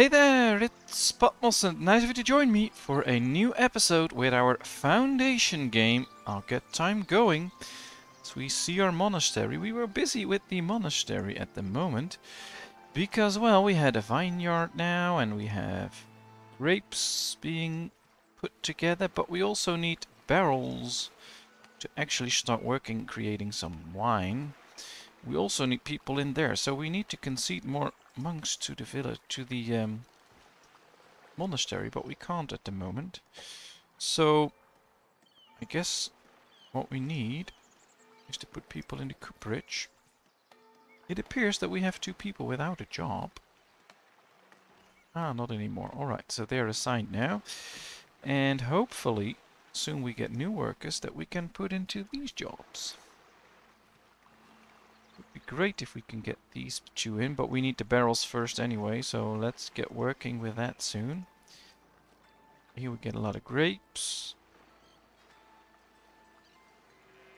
Hey there, it's Patmos and nice of you to join me for a new episode with our foundation game. I'll get time going. So we see our monastery. We were busy with the monastery at the moment because, well, we had a vineyard now and we have grapes being put together, but we also need barrels to actually start working, creating some wine. We also need people in there, so we need to concede more monks to the village, to the monastery, but we can't at the moment. So I guess what we need is to put people in the cooperage. It appears that we have two people without a job. Ah, not anymore. Alright, so they're assigned now. And hopefully soon we get new workers that we can put into these jobs. Would be great if we can get these two in, but we need the barrels first anyway, so let's get working with that soon. Here we get a lot of grapes.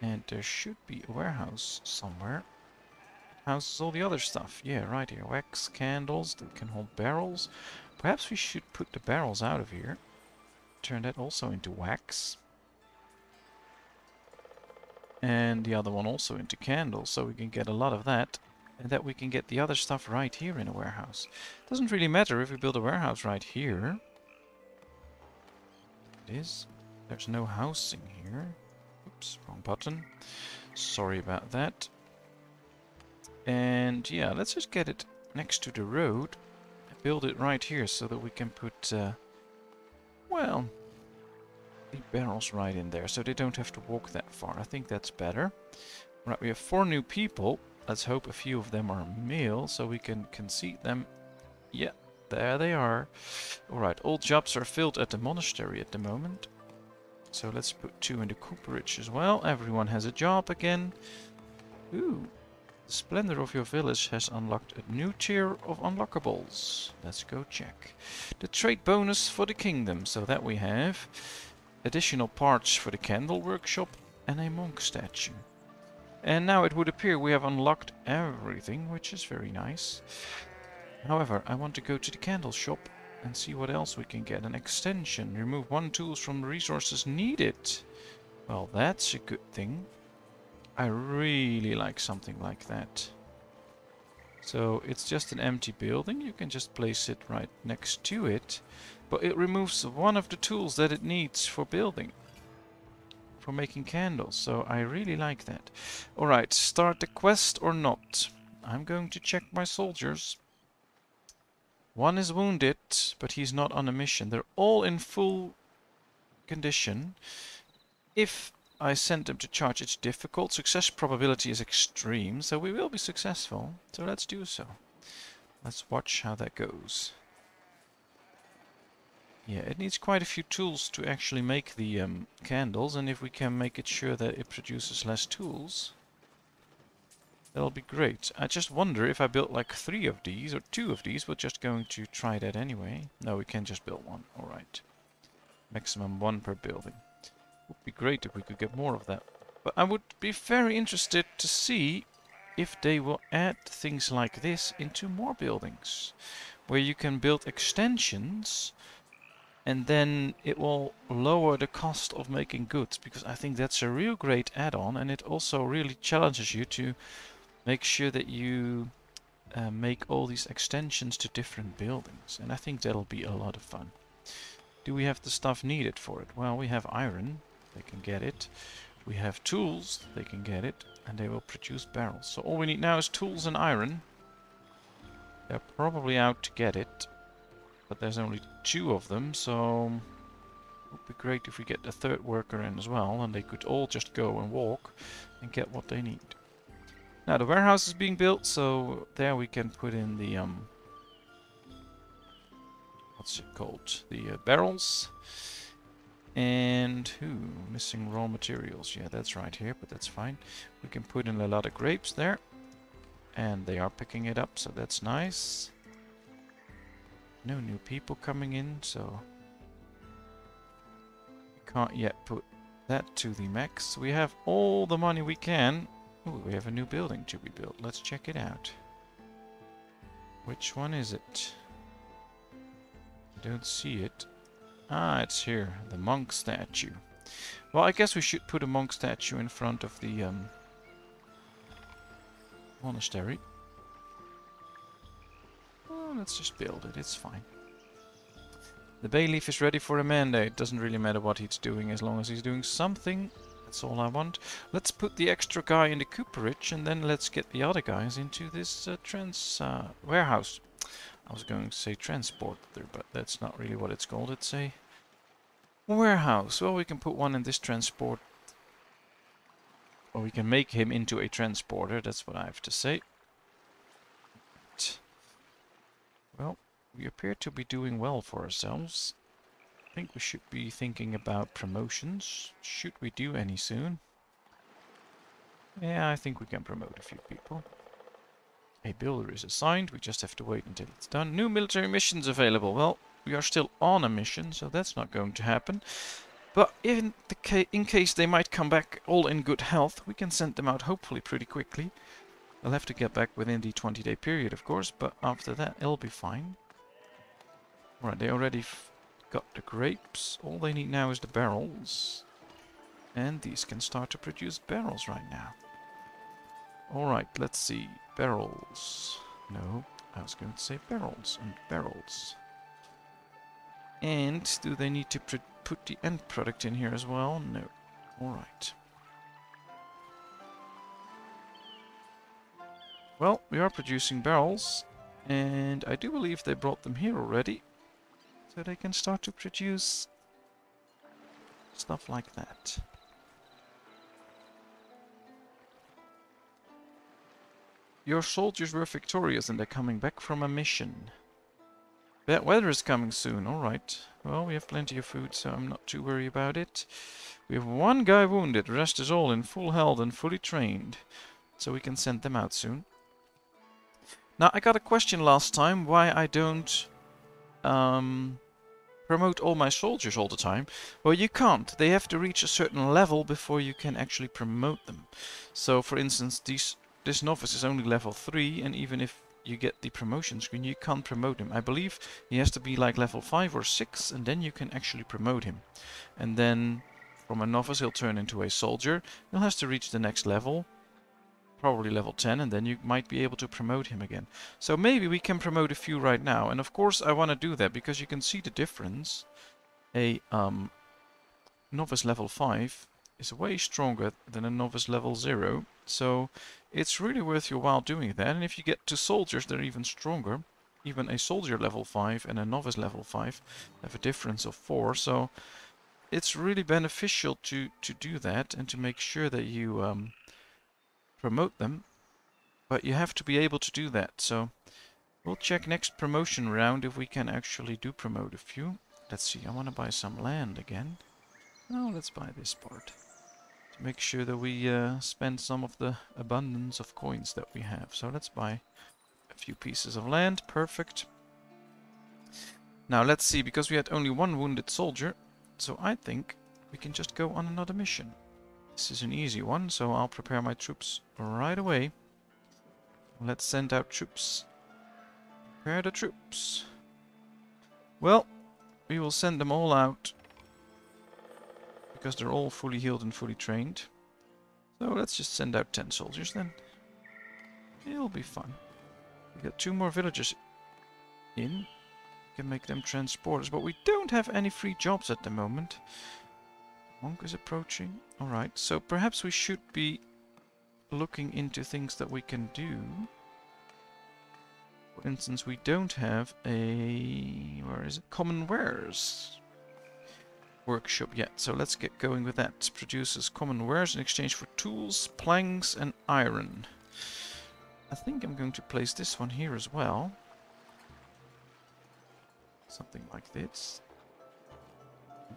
And there should be a warehouse somewhere. It houses all the other stuff. Yeah, right here. Wax candles that can hold barrels. Perhaps we should put the barrels out of here. Turn that also into wax. And the other one also into candles, so we can get a lot of that, and that we can get the other stuff right here in a warehouse. Doesn't really matter if we build a warehouse right here. It is. There's no housing here. Oops, wrong button. Sorry about that. And yeah, let's just get it next to the road and build it right here so that we can put, well, the barrels right in there, so they don't have to walk that far. I think that's better. Right, we have four new people. Let's hope a few of them are male, so we can concede them. Yeah, there they are. Alright, all jobs are filled at the monastery at the moment. So let's put two in the cooperage as well. Everyone has a job again. Ooh, the splendor of your village has unlocked a new tier of unlockables. Let's go check. The trade bonus for the kingdom, so that we have. Additional parts for the candle workshop and a monk statue. And now it would appear we have unlocked everything, which is very nice. However, I want to go to the candle shop and see what else we can get. An extension. Remove one tool from the resources needed. Well, that's a good thing. I really like something like that. So it's just an empty building. You can just place it right next to it. But it removes one of the tools that it needs for building, for making candles, so I really like that. Alright, start the quest or not? I'm going to check my soldiers. One is wounded, but he's not on a mission. They're all in full condition. If I send them to charge, it's difficult. Success probability is extreme, so we will be successful. So let's do so. Let's watch how that goes. Yeah, it needs quite a few tools to actually make the candles, and if we can make it sure that it produces less tools, that'll be great. I just wonder if I built like three of these, or two of these. We're just going to try that anyway. No, we can just build one. Alright. Maximum one per building. Would be great if we could get more of that. But I would be very interested to see if they will add things like this into more buildings, where you can build extensions. And then it will lower the cost of making goods, because I think that's a real great add-on, and it also really challenges you to make sure that you make all these extensions to different buildings, and I think that'll be a lot of fun. Do we have the stuff needed for it? Well, we have iron, they can get it. We have tools, they can get it, and they will produce barrels. So all we need now is tools and iron. They're probably out to get it. But there's only two of them, so it would be great if we get the third worker in as well, and they could all just go and walk and get what they need. Now the warehouse is being built, so there we can put in the what's it called? The barrels. And ooh, missing raw materials. Yeah, that's right here, but that's fine. We can put in a lot of grapes there, and they are picking it up, so that's nice. No new people coming in, so can't yet put that to the max. We have all the money we can. Ooh, we have a new building to be built. Let's check it out. Which one is it? Don't see it. Ah, it's here. The monk statue. Well, I guess we should put a monk statue in front of the monastery. Oh, let's just build it. It's fine. The bay leaf is ready for a mandate. Doesn't really matter what he's doing as long as he's doing something. That's all I want. Let's put the extra guy in the cooperage and then let's get the other guys into this warehouse. I was going to say transporter, but that's not really what it's called. It's a warehouse. Well, we can put one in this transport, or we can make him into a transporter. That's what I have to say. Well, we appear to be doing well for ourselves. I think we should be thinking about promotions. Should we do any soon? Yeah, I think we can promote a few people. A builder is assigned, we just have to wait until it's done. New military missions available. Well, we are still on a mission, so that's not going to happen. But in case they might come back all in good health, we can send them out hopefully pretty quickly. They'll have to get back within the 20-day period, of course, but after that it'll be fine. Right, they already got the grapes. All they need now is the barrels. And these can start to produce barrels right now. Alright, let's see. Barrels. No, I was going to say barrels and barrels. And do they need to put the end product in here as well? No. Alright. Well, we are producing barrels. And I do believe they brought them here already. So they can start to produce stuff like that. Your soldiers were victorious and they're coming back from a mission. Bad weather is coming soon, alright. Well, we have plenty of food, so I'm not too worried about it. We have one guy wounded, rest is all in full health and fully trained. So we can send them out soon. Now, I got a question last time, why I don't promote all my soldiers all the time. Well, you can't. They have to reach a certain level before you can actually promote them. So, for instance, this novice is only level 3, and even if you get the promotion screen, you can't promote him. I believe he has to be like level 5 or 6, and then you can actually promote him. And then, from a novice, he'll turn into a soldier. He'll have to reach the next level, probably level 10, and then you might be able to promote him again. So maybe we can promote a few right now, and of course I want to do that because you can see the difference. A novice level 5 is way stronger than a novice level 0, so it's really worth your while doing that. And if you get to soldiers, they're even stronger. Even a soldier level 5 and a novice level 5 have a difference of 4, so it's really beneficial to do that and to make sure that you promote them, but you have to be able to do that. So we'll check next promotion round if we can actually do promote a few. Let's see, I want to buy some land again. No, let's buy this part to make sure that we spend some of the abundance of coins that we have. So let's buy a few pieces of land. Perfect. Now let's see, because we had only one wounded soldier, so I think we can just go on another mission. This is an easy one, so I'll prepare my troops right away. Let's send out troops. Prepare the troops. Well, we will send them all out because they're all fully healed and fully trained. So let's just send out 10 soldiers then. It'll be fun. We got 2 more villagers in. We can make them transporters, but we don't have any free jobs at the moment. Monk is approaching. Alright, so perhaps we should be looking into things that we can do. For instance, we don't have a... where is it? Common wares workshop yet, so let's get going with that. Produces common wares in exchange for tools, planks and iron. I think I'm going to place this one here as well. Something like this.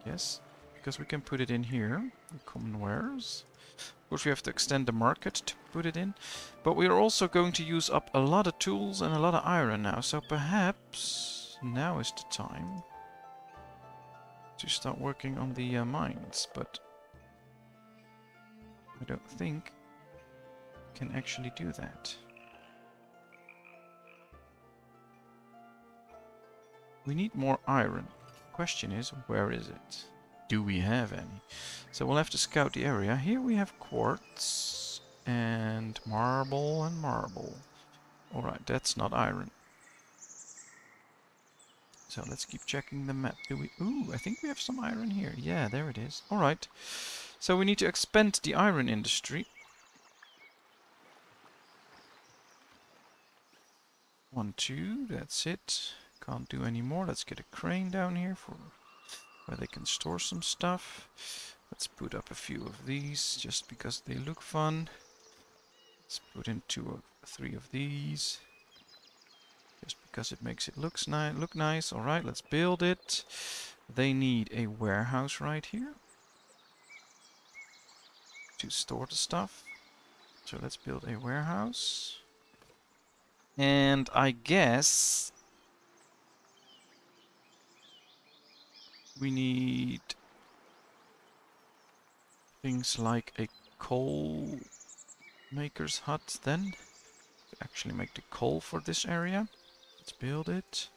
Yes. Because we can put it in here, the common wares. Of course, we have to extend the market to put it in. But we are also going to use up a lot of tools and a lot of iron now. So perhaps now is the time to start working on the mines. But I don't think we can actually do that. We need more iron. Question is, where is it? Do we have any? So we'll have to scout the area. Here we have quartz and marble and marble. Alright, that's not iron. So let's keep checking the map. Do we? Ooh, I think we have some iron here. Yeah, there it is. Alright. So we need to expand the iron industry. 1, 2, that's it. Can't do any more. Let's get a crane down here for where they can store some stuff. Let's put up a few of these just because they look fun. Let's put in 2 or 3 of these. Just because it makes it look nice. Alright, let's build it. They need a warehouse right here to store the stuff. So let's build a warehouse. And I guess we need things like a coal maker's hut then, to actually make the coal for this area. Let's build it.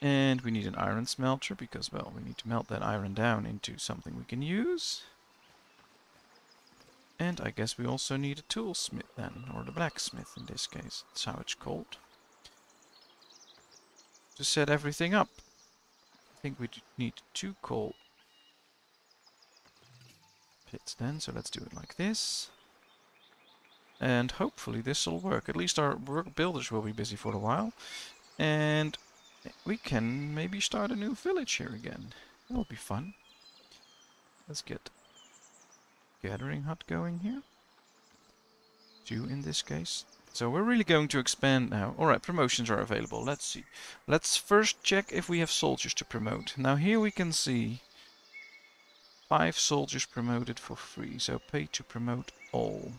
And we need an iron smelter because, well, we need to melt that iron down into something we can use. And I guess we also need a toolsmith then, or the blacksmith in this case. That's how it's called. To set everything up. I think we need 2 coal pits then, so let's do it like this. And hopefully this will work. At least our builders will be busy for a while. And we can maybe start a new village here again. That'll be fun. Let's get gathering hut going here. 2 in this case. So we're really going to expand now. Alright, promotions are available. Let's see. Let's first check if we have soldiers to promote. Now here we can see 5 soldiers promoted for free. So pay to promote all.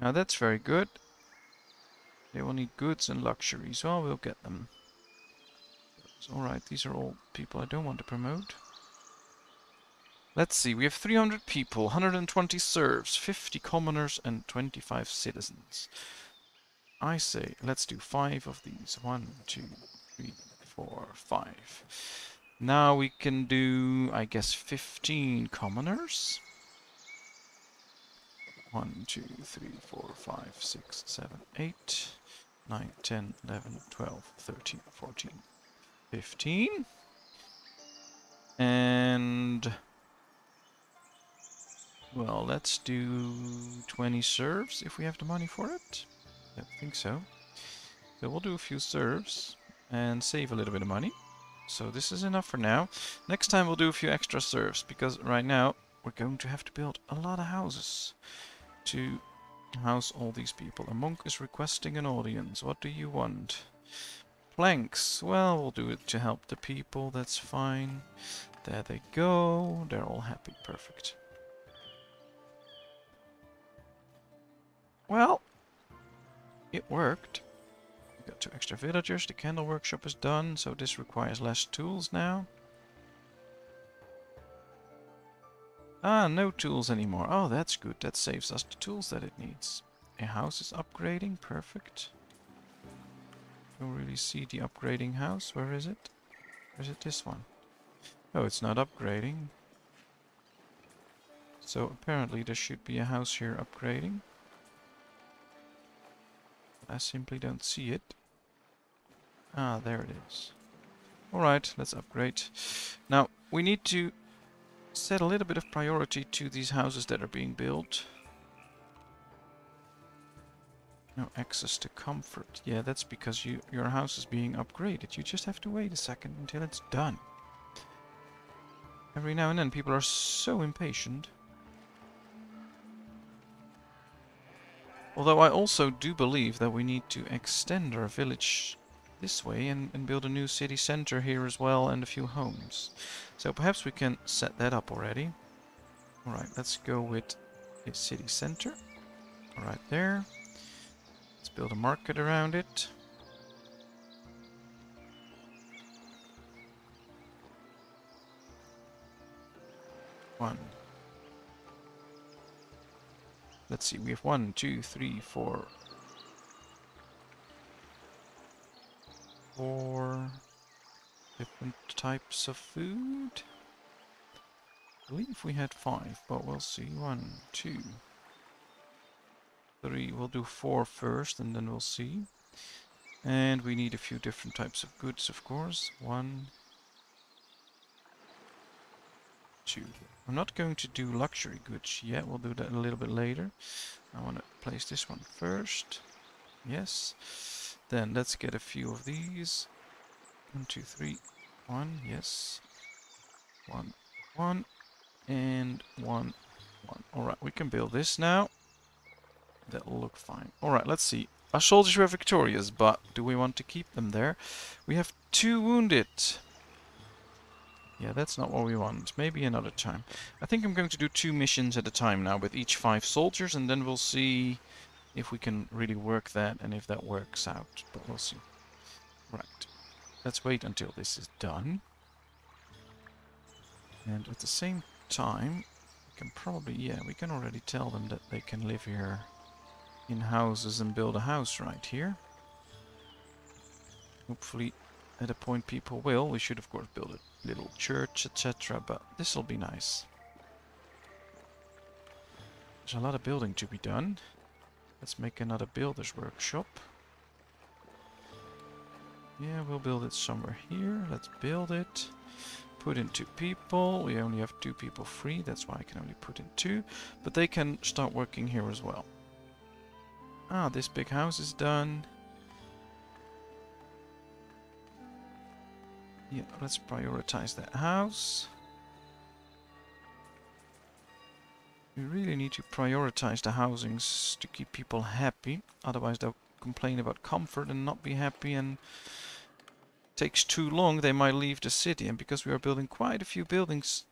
Now that's very good. They will need goods and luxuries. So I will get them. Alright, these are all people I don't want to promote. Let's see, we have 300 people, 120 serfs, 50 commoners and 25 citizens. I say, let's do 5 of these. 1, 2, 3, 4, 5. Now we can do, I guess, 15 commoners. 1, 2, 3, 4, 5, 6, 7, 8, 9, 10, 11, 12, 13, 14, 15. And... well, let's do 20 serfs if we have the money for it. I think so. So we'll do a few serfs and save a little bit of money. So this is enough for now. Next time we'll do a few extra serfs because right now we're going to have to build a lot of houses to house all these people. A monk is requesting an audience. What do you want? Planks. Well, we'll do it to help the people. That's fine. There they go. They're all happy. Perfect. Well, it worked. We got 2 extra villagers. The candle workshop is done, so this requires less tools now. Ah, no tools anymore. Oh, that's good. That saves us the tools that it needs. A house is upgrading. Perfect. Don't really see the upgrading house. Where is it? Or is it this one? Oh, it's not upgrading. So apparently there should be a house here upgrading. I simply don't see it. Ah, there it is. Alright, let's upgrade. Now, we need to set a little bit of priority to these houses that are being built. No access to comfort. Yeah, that's because your house is being upgraded. You just have to wait a second until it's done. Every now and then people are so impatient. Although I also do believe that we need to extend our village this way and build a new city center here as well and a few homes. So perhaps we can set that up already. Alright, let's go with a city center. Right there. Let's build a market around it. One. Let's see, we have 1, 2, 3, 4. 4, different types of food. I believe we had 5, but we'll see. 1, 2, 3. We'll do 4 first, and then we'll see. And we need a few different types of goods, of course. 1, 2. I'm not going to do luxury goods yet. We'll do that a little bit later. I want to place this one first. Yes. Then let's get a few of these. 1, 2, 3, 1. Yes. 1, 1. And 1, 1. Alright, we can build this now. That'll look fine. Alright, let's see. Our soldiers were victorious, but do we want to keep them there? We have 2 wounded. Yeah, that's not what we want. Maybe another time. I think I'm going to do 2 missions at a time now with each 5 soldiers, and then we'll see if we can really work that and if that works out. But we'll see. Right. Let's wait until this is done. And at the same time, we can probably, yeah, we can already tell them that they can live here in houses and build a house right here. Hopefully at a point people will. We should of course build a little church, etc., but this will be nice. There's a lot of building to be done. Let's make another builder's workshop. Yeah, we'll build it somewhere here. Let's build it. Put in 2 people. We only have 2 people free, that's why I can only put in 2, but they can start working here as well. Ah, this big house is done. Yeah, let's prioritize that house. We really need to prioritize the housings to keep people happy. Otherwise they'll complain about comfort and not be happy, and it takes too long, they might leave the city. And because we are building quite a few buildings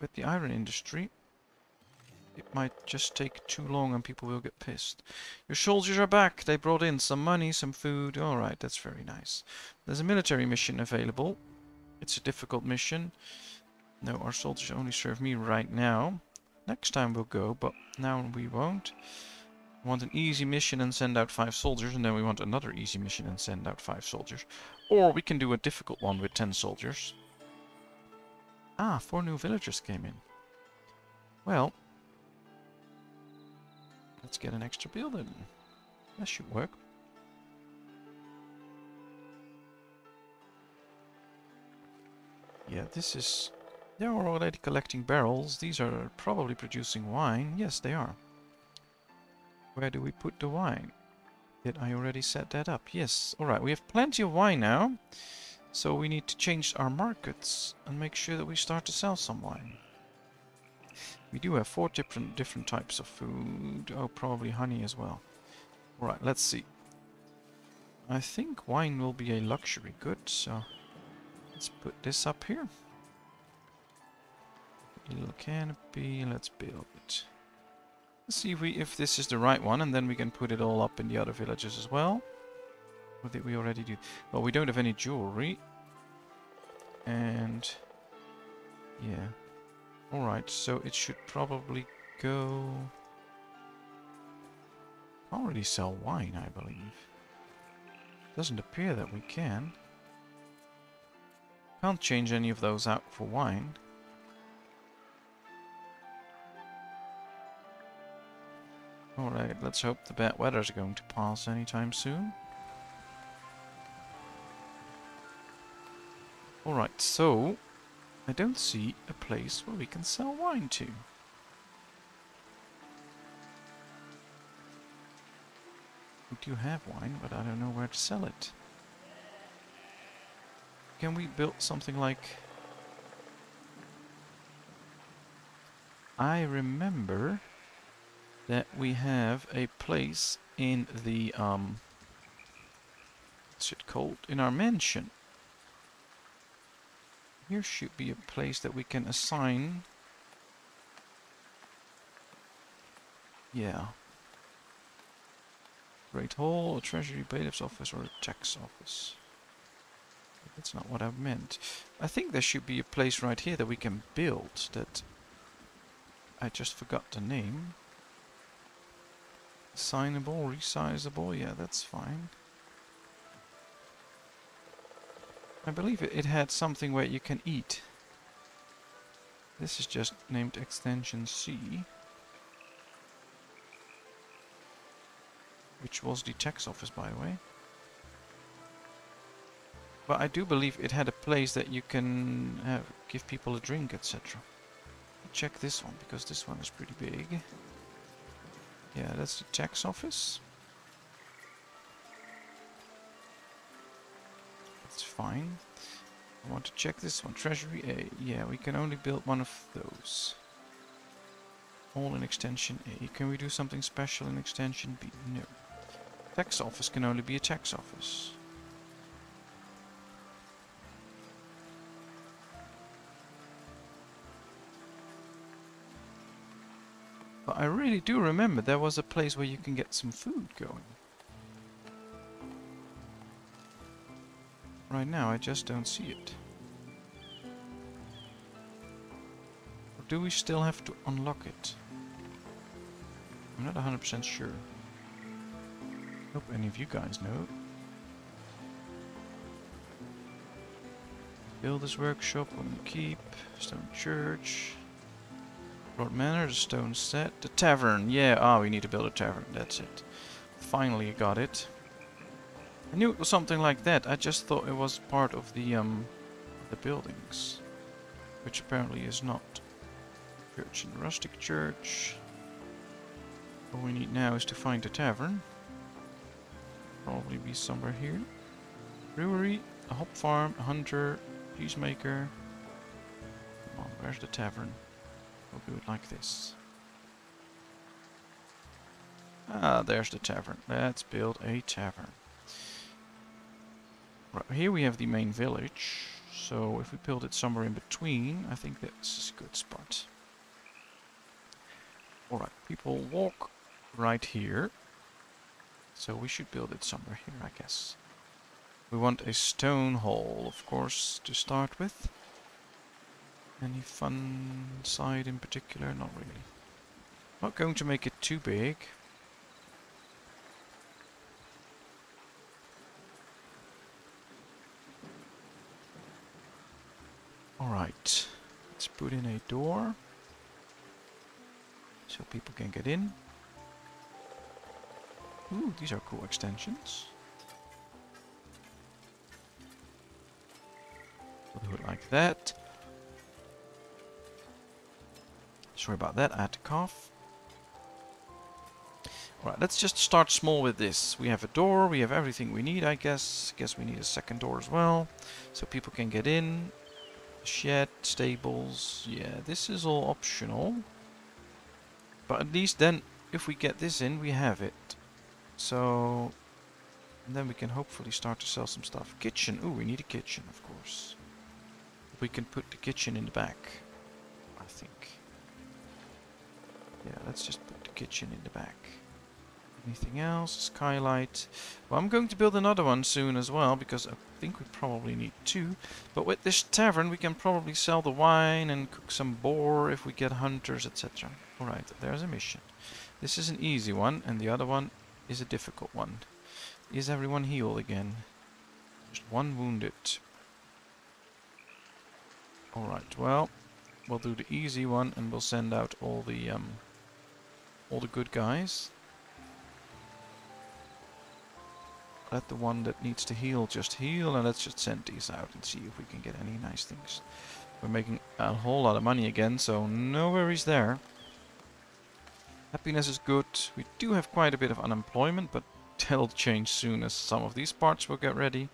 with the iron industry, it might just take too long and people will get pissed. Your soldiers are back. They brought in some money, some food. Alright, that's very nice. There's a military mission available. It's a difficult mission. No, our soldiers only serve me right now. Next time we'll go, but now we won't. We want an easy mission and send out 5 soldiers, and then we want another easy mission and send out 5 soldiers. Or we can do a difficult one with 10 soldiers. Ah, 4 new villagers came in. Well, let's get an extra building. That should work. Yeah, this is... They are already collecting barrels. These are probably producing wine. Yes, they are. Where do we put the wine? Did I already set that up? Yes. Alright, we have plenty of wine now. So we need to change our markets and make sure that we start to sell some wine. We do have 4 different types of food. Oh, probably honey as well. Alright, let's see. I think wine will be a luxury good, so let's put this up here. A little canopy, let's build it. Let's see if this is the right one, and then we can put it all up in the other villages as well. What did we already do? Well, we don't have any jewelry. And... yeah. Alright, so it should probably go... already sell wine, I believe. Doesn't appear that we can. Can't change any of those out for wine. Alright, let's hope the bad weather's going to pass anytime soon. Alright, so... I don't see a place where we can sell wine to. We do have wine, but I don't know where to sell it. Can we build something like... I remember that we have a place in the... what's it called? In our mansion. Here should be a place that we can assign. Yeah. Great Hall, a Treasury, Bailiff's Office, or a Tax Office. That's not what I meant. I think there should be a place right here that we can build that... I just forgot the name. Assignable, resizable, yeah, that's fine. I believe it had something where you can eat. This is just named Extension C, which was the tax office, by the way. But I do believe it had a place that you can give people a drink, etc. Check this one, because this one is pretty big. Yeah, that's the tax office. That's fine. I want to check this one. Treasury A. Yeah, we can only build one of those. All in Extension A. Can we do something special in Extension B? No. Tax office can only be a tax office. But I really do remember there was a place where you can get some food going. Right now, I just don't see it. Or do we still have to unlock it? I'm not 100% sure. Hope any of you guys know. Builder's workshop, one keep, stone church, Lord Manor, the stone set, the tavern. Yeah, we need to build a tavern. That's it. Finally, got it. I knew it was something like that. I just thought it was part of the buildings, which apparently is not. Church and rustic church. All we need now is to find a tavern. Probably be somewhere here. Brewery, a hop farm, a hunter, cheesemaker. Come on, where's the tavern? We'll do it like this. Ah, there's the tavern. Let's build a tavern. Right, here we have the main village, so if we build it somewhere in between, I think that's a good spot. Alright, people walk right here, so we should build it somewhere here, I guess. We want a stone hall, of course, to start with. Any fun side in particular? Not really. Not going to make it too big. Alright, let's put in a door so people can get in. Ooh, these are cool extensions. We'll do it like that. Sorry about that, I had to cough. Alright, let's just start small with this. We have a door, we have everything we need, I guess. I guess we need a second door as well, so people can get in. Shed, stables, yeah, this is all optional. But at least then, if we get this in, we have it. So, and then we can hopefully start to sell some stuff. Kitchen, ooh, we need a kitchen, of course. We can put the kitchen in the back, I think. Yeah, let's just put the kitchen in the back. Anything else? Skylight. Well, I'm going to build another one soon as well, because I think we probably need two. But with this tavern, we can probably sell the wine and cook some boar if we get hunters, etc. Alright, there's a mission. This is an easy one, and the other one is a difficult one. Is everyone healed again? Just one wounded. Alright, well, we'll do the easy one, and we'll send out all the good guys. Let the one that needs to heal just heal, and let's just send these out and see if we can get any nice things. We're making a whole lot of money again, so no worries there. Happiness is good. We do have quite a bit of unemployment, but that'll change soon as some of these parts will get ready.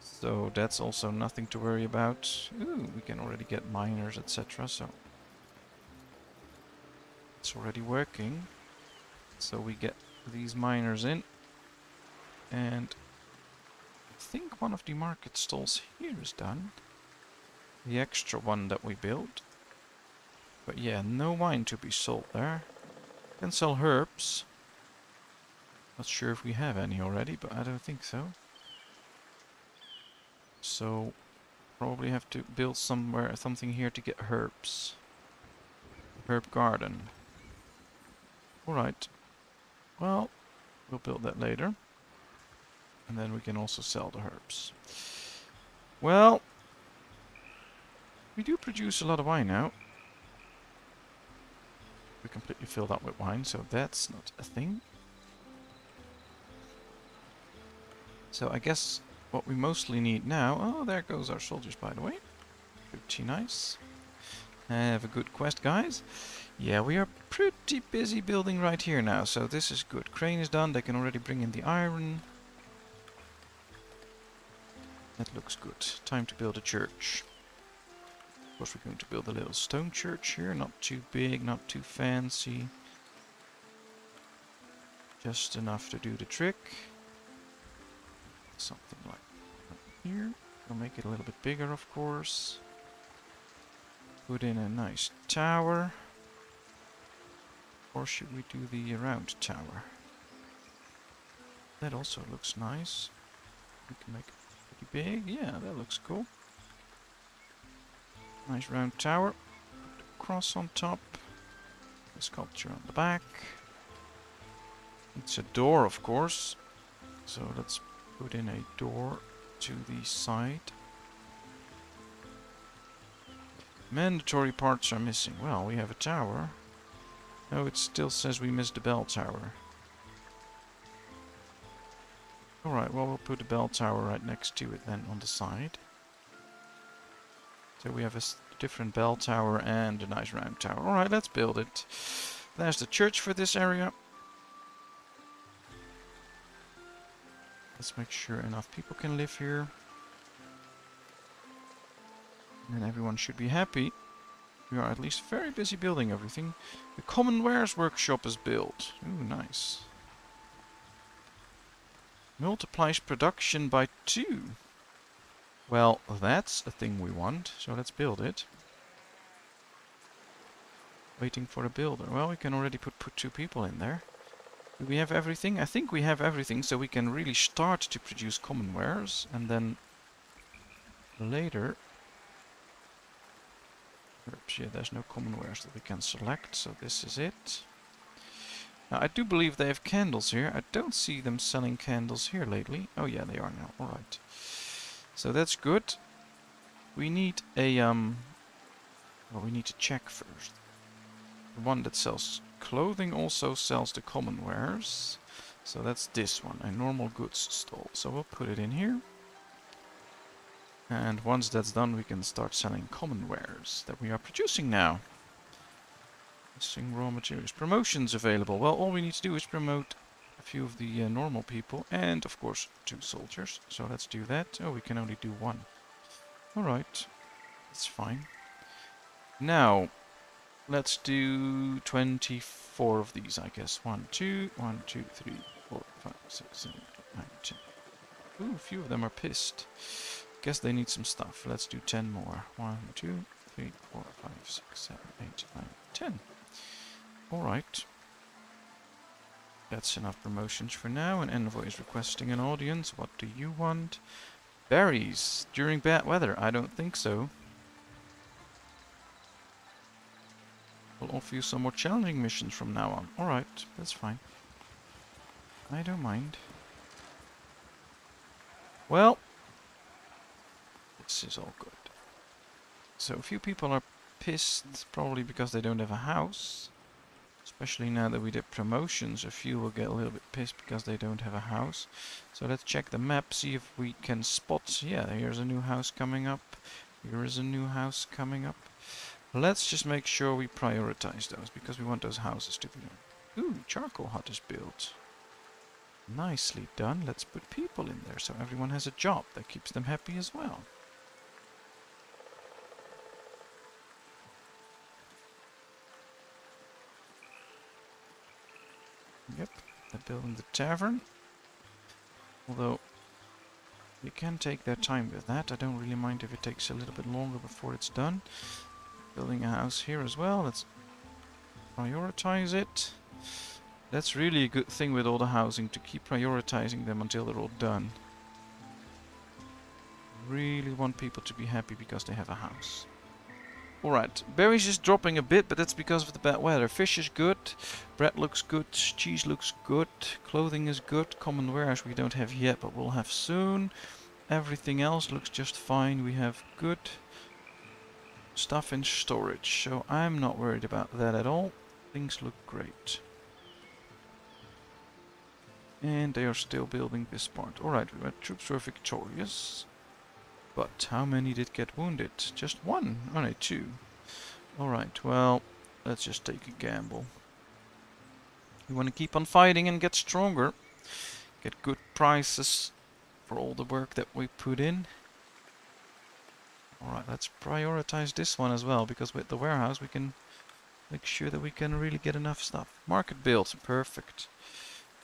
So that's also nothing to worry about. Ooh, we can already get miners, etc. So it's already working. So we get these miners in. And I think one of the market stalls here is done. The extra one that we built. But yeah, no wine to be sold there. Can sell herbs. Not sure if we have any already, but I don't think so. So, probably have to build somewhere, something here to get herbs. Herb garden. Alright. Well, we'll build that later. And then we can also sell the herbs. Well, we do produce a lot of wine now. We completely filled up with wine, so that's not a thing. So I guess what we mostly need now... Oh, there goes our soldiers, by the way. Pretty nice. Have a good quest, guys. Yeah, we are pretty busy building right here now, so this is good. Crane is done, they can already bring in the iron. That looks good. Time to build a church. Of course, we're going to build a little stone church here. Not too big, not too fancy. Just enough to do the trick. Something like that here. We'll make it a little bit bigger, of course. Put in a nice tower. Or should we do the round tower? That also looks nice. We can make it pretty big. Yeah, that looks cool. Nice round tower. Put a cross on top. A sculpture on the back. It's a door, of course. So let's put in a door to the side. Mandatory parts are missing. Well, we have a tower. No, it still says we missed the bell tower. Alright, well, we'll put the bell tower right next to it then on the side. So we have a different bell tower and a nice round tower. Alright, let's build it. There's the church for this area. Let's make sure enough people can live here. And everyone should be happy. We are at least very busy building everything. The common wares workshop is built. Ooh, nice. Multiplies production by 2. Well, that's a thing we want, so let's build it. Waiting for a builder. Well, we can already put 2 people in there. Do we have everything? I think we have everything, so we can really start to produce common wares, and then later... Yeah, there's no common wares that we can select, so this is it. Now, I do believe they have candles here. I don't see them selling candles here lately. Oh yeah, they are now. Alright. So that's good. We need a, well, we need to check first. The one that sells clothing also sells the common wares. So that's this one, a normal goods stall. So we'll put it in here. And once that's done, we can start selling common wares that we are producing now. Missing raw materials. Promotions available. Well, all we need to do is promote a few of the normal people and, of course, 2 soldiers. So let's do that. Oh, we can only do 1. Alright. That's fine. Now, let's do 24 of these, I guess. 1, 2, 3, 4, 5, 6, 7, 8, 9, 10. Ooh, a few of them are pissed. Guess they need some stuff. Let's do 10 more. 1, 2, 3, 4, 5, 6, 7, 8, 9, 10. Alright. That's enough promotions for now. An envoy is requesting an audience. What do you want? Berries! During bad weather? I don't think so. We'll offer you some more challenging missions from now on. Alright, that's fine. I don't mind. Well... This is all good. So a few people are pissed, probably because they don't have a house. Especially now that we did promotions, a few will get a little bit pissed because they don't have a house. So let's check the map, see if we can spot... Yeah, here's a new house coming up. Here is a new house coming up. Let's just make sure we prioritize those, because we want those houses to be done. Ooh, charcoal hut is built. Nicely done. Let's put people in there, so everyone has a job. That keeps them happy as well. Yep, they're building the tavern. Although, you can take their time with that. I don't really mind if it takes a little bit longer before it's done. Building a house here as well. Let's prioritize it. That's really a good thing with all the housing, to keep prioritizing them until they're all done. Really want people to be happy because they have a house. Alright, berries is dropping a bit, but that's because of the bad weather. Fish is good, bread looks good, cheese looks good, clothing is good, common wares we don't have yet, but we'll have soon. Everything else looks just fine. We have good stuff in storage, so I'm not worried about that at all. Things look great. And they are still building this part. Alright, our troops were victorious. But how many did get wounded? Just one? Oh no, two. Alright, well, let's just take a gamble. We want to keep on fighting and get stronger. Get good prices for all the work that we put in. Alright, let's prioritize this one as well, because with the warehouse we can make sure that we can really get enough stuff. Market builds, perfect.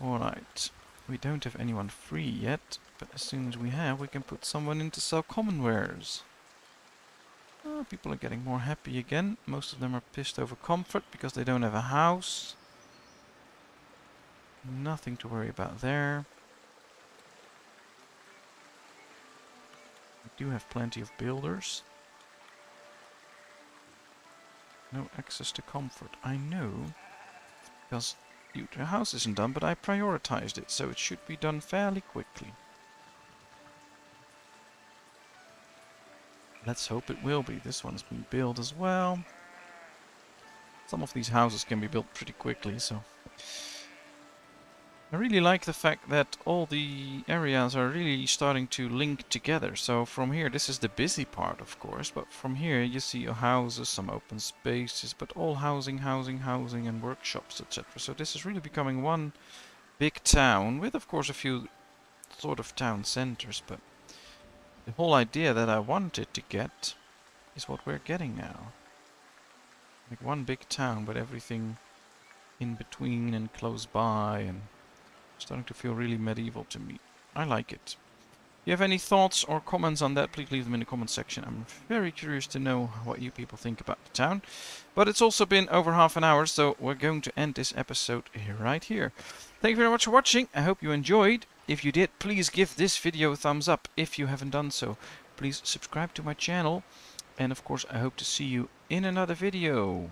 Alright, we don't have anyone free yet, but as soon as we have, we can put someone in to sell common wares. Oh, people are getting more happy again. Most of them are pissed over comfort because they don't have a house. Nothing to worry about there. We do have plenty of builders. No access to comfort, I know, because the house isn't done, but I prioritized it, so it should be done fairly quickly. Let's hope it will be. This one's been built as well. Some of these houses can be built pretty quickly, so... I really like the fact that all the areas are really starting to link together. So from here, this is the busy part, of course, but from here you see houses, some open spaces, but all housing, housing, housing and workshops, etc. So this is really becoming one big town, with of course a few sort of town centers, but the whole idea that I wanted to get is what we're getting now. Like one big town, but everything in between and close by, and starting to feel really medieval to me. I like it. If you have any thoughts or comments on that, please leave them in the comment section. I'm very curious to know what you people think about the town. But it's also been over half an hour, so we're going to end this episode right here. Thank you very much for watching. I hope you enjoyed. If you did, please give this video a thumbs up. If you haven't done so, please subscribe to my channel. And of course, I hope to see you in another video.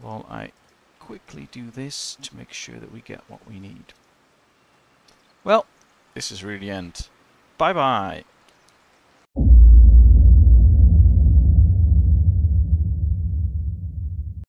While I quickly do this to make sure that we get what we need. Well, this is really the end. Bye-bye.